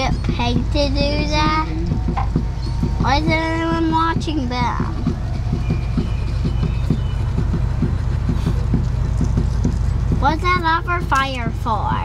get paid to do that? Why isn't anyone watching them? What's that upper fire for?